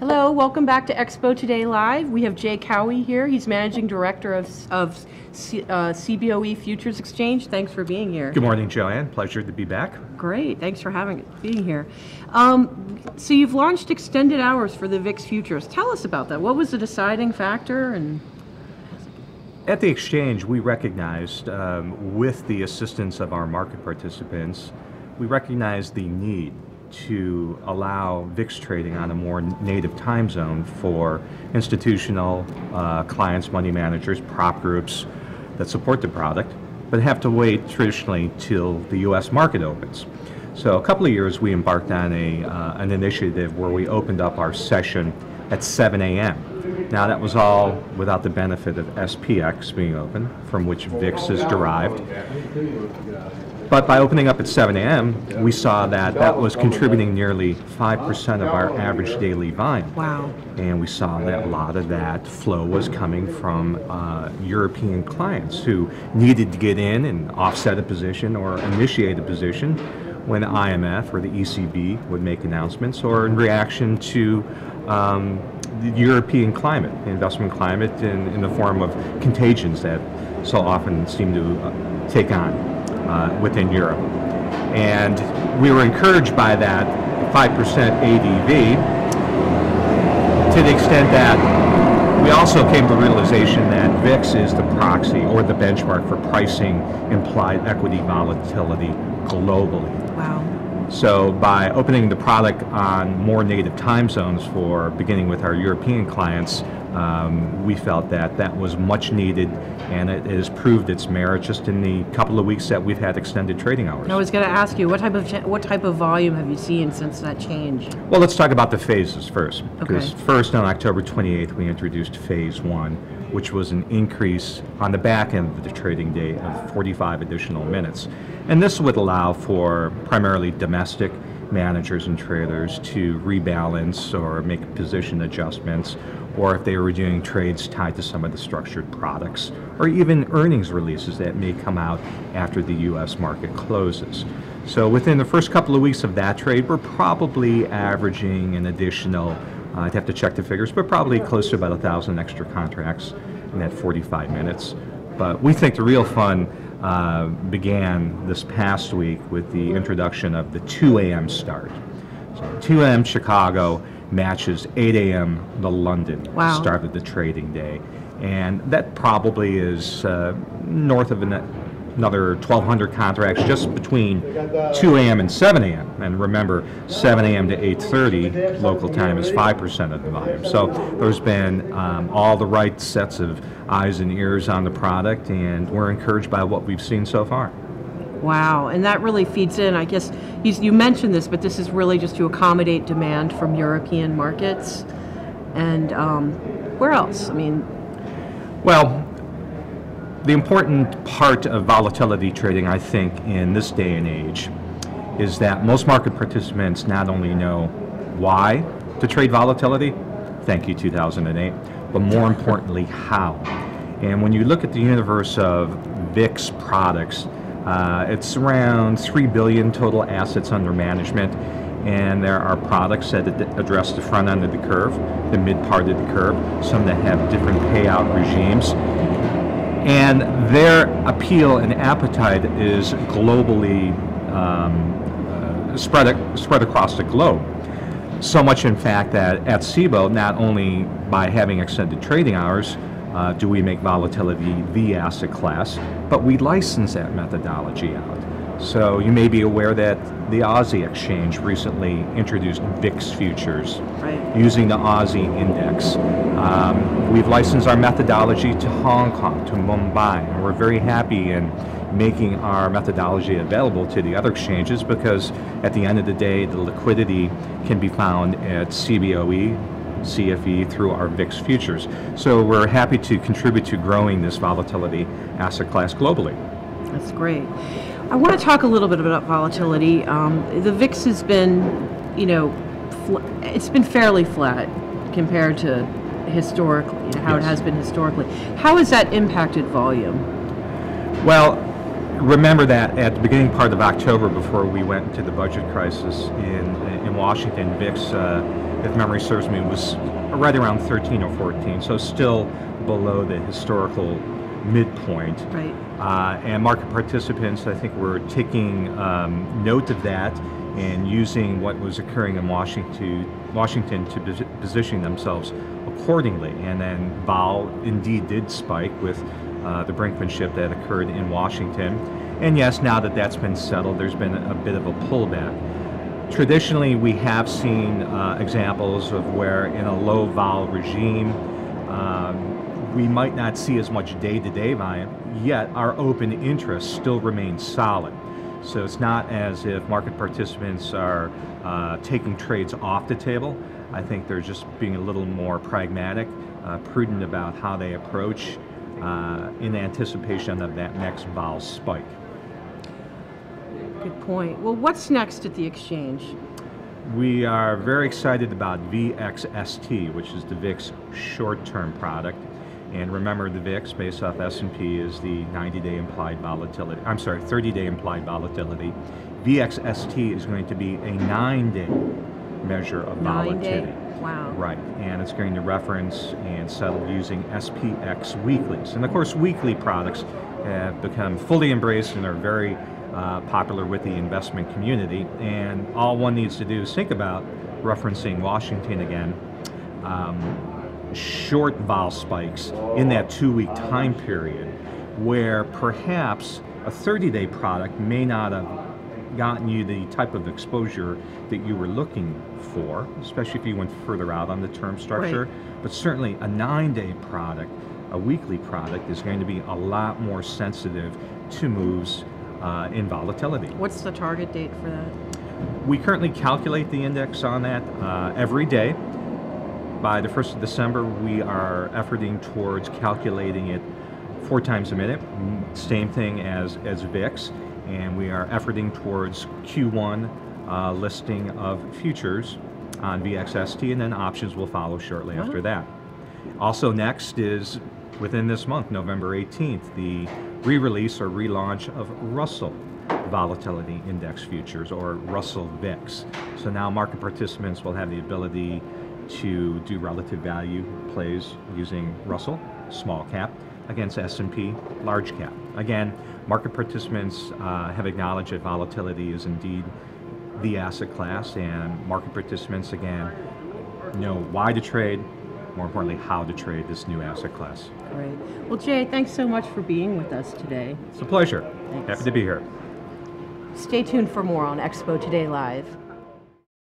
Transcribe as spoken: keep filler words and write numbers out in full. Hello, welcome back to Expo Today Live. We have Jay Caauwe here. He's Managing Director of, of C, uh, C B O E Futures Exchange. Thanks for being here. Good morning, Joanne. Pleasure to be back. Great. Thanks for having being here. Um, so you've launched extended hours for the V I X futures. Tell us about that. What was the deciding factor? And at the exchange, we recognized, um, with the assistance of our market participants, we recognized the need to allow V I X trading on a more native time zone for institutional uh, clients, money managers, prop groups that support the product, but have to wait traditionally till the U S market opens. So a couple of years we embarked on a, uh, an initiative where we opened up our session at seven A M Now that was all without the benefit of S P X being open, from which V I X is derived. But by opening up at seven A M, we saw that that was contributing nearly five percent of our average daily volume. Wow. And we saw that a lot of that flow was coming from uh, European clients who needed to get in and offset a position or initiate a position when I M F or the E C B would make announcements, or in reaction to um, the European climate, the investment climate in, in the form of contagions that so often seem to uh, take on. Uh, within Europe. And we were encouraged by that five percent A D V to the extent that we also came to the realization that V I X is the proxy or the benchmark for pricing implied equity volatility globally. Wow. So by opening the product on more native time zones for beginning with our European clients, Um, we felt that that was much needed, and it has proved its merit just in the couple of weeks that we've had extended trading hours. I was going to ask you, what type of what type of volume have you seen since that change? Well, let's talk about the phases first. Because okay. First, on October twenty-eighth, we introduced phase one, which was an increase on the back end of the trading day of forty-five additional minutes. And this would allow for primarily domestic managers and traders to rebalance or make position adjustments, or if they were doing trades tied to some of the structured products, or even earnings releases that may come out after the U S market closes. So within the first couple of weeks of that trade, we're probably averaging an additional, uh, I'd have to check the figures, but probably close to about a thousand extra contracts in that forty-five minutes. But we think the real fun uh, began this past week with the introduction of the two A M start. So two A M Chicago matches eight A M the London wow. start of the trading day, and that probably is uh, north of an, another twelve hundred contracts just between two A M and seven A M And remember, seven A M to eight thirty local time is five percent of the volume. So there's been um, all the right sets of eyes and ears on the product, and we're encouraged by what we've seen so far. Wow, and that really feeds in, I guess, you, you mentioned this, but this is really just to accommodate demand from European markets. And um, where else? I mean... Well, the important part of volatility trading, I think, in this day and age is that most market participants not only know why to trade volatility, thank you two thousand eight, but more importantly, how. And when you look at the universe of V I X products, Uh, it's around three billion dollars total assets under management, and there are products that ad address the front end of the curve, the mid part of the curve, some that have different payout regimes. And their appeal and appetite is globally um, uh, spread, ac spread across the globe. So much, in fact, that at C B O E, not only by having extended trading hours, Uh, do we make volatility the asset class, but we license that methodology out. So you may be aware that the Aussie Exchange recently introduced V I X futures right. using the Aussie index. Um, we've licensed our methodology to Hong Kong, to Mumbai, and we're very happy in making our methodology available to the other exchanges, because at the end of the day, the liquidity can be found at C B O E, C F E through our V I X futures. So we're happy to contribute to growing this volatility asset class globally. That's great. I want to talk a little bit about volatility. Um, the V I X has been, you know, it's been fairly flat compared to historically, how yes. it has been historically. How has that impacted volume? Well, remember that at the beginning part of October, before we went to the budget crisis in, in Washington, V I X uh, if memory serves me, was right around thirteen or fourteen, so still below the historical midpoint. Right. Uh, and market participants, I think, were taking um, note of that and using what was occurring in Washington, Washington to position themselves accordingly. And then vol indeed did spike with uh, the brinkmanship that occurred in Washington. And yes, now that that's been settled, there's been a bit of a pullback. Traditionally, we have seen uh, examples of where in a low vol regime, um, we might not see as much day-to-day volume, yet our open interest still remains solid. So it's not as if market participants are uh, taking trades off the table. I think they're just being a little more pragmatic, uh, prudent about how they approach uh, in anticipation of that next vol spike. Good point. Well, what's next at the exchange? We are very excited about V X S T, which is the V I X short-term product. And remember, the V I X based off S and P is the ninety-day implied volatility. I'm sorry, thirty-day implied volatility. V X S T is going to be a nine-day measure of volatility. Nine-day? Wow. Right. And it's going to reference and settle using S P X weeklies. And of course, weekly products have become fully embraced and are very Uh, popular with the investment community, and all one needs to do is think about referencing Washington again. Um, short vol spikes in that two-week time period, where perhaps a thirty-day product may not have gotten you the type of exposure that you were looking for, especially if you went further out on the term structure. Right. But certainly a nine-day product, a weekly product, is going to be a lot more sensitive to moves Uh, in volatility. What's the target date for that? We currently calculate the index on that uh, every day. By the first of December, we are efforting towards calculating it four times a minute, same thing as, as V I X, and we are efforting towards Q one uh, listing of futures on V X S T, and then options will follow shortly uh-huh. after that. Also next is, within this month, November eighteenth, the re-release or relaunch of Russell Volatility Index Futures, or Russell V I X. So now market participants will have the ability to do relative value plays using Russell, small cap, against S and P, large cap. Again, market participants uh, have acknowledged that volatility is indeed the asset class, and market participants, again, know why to trade, more importantly, how to trade this new asset class. Great. Well, Jay, thanks so much for being with us today. It's a pleasure. Thanks. Happy to be here. Stay tuned for more on Expo Today Live.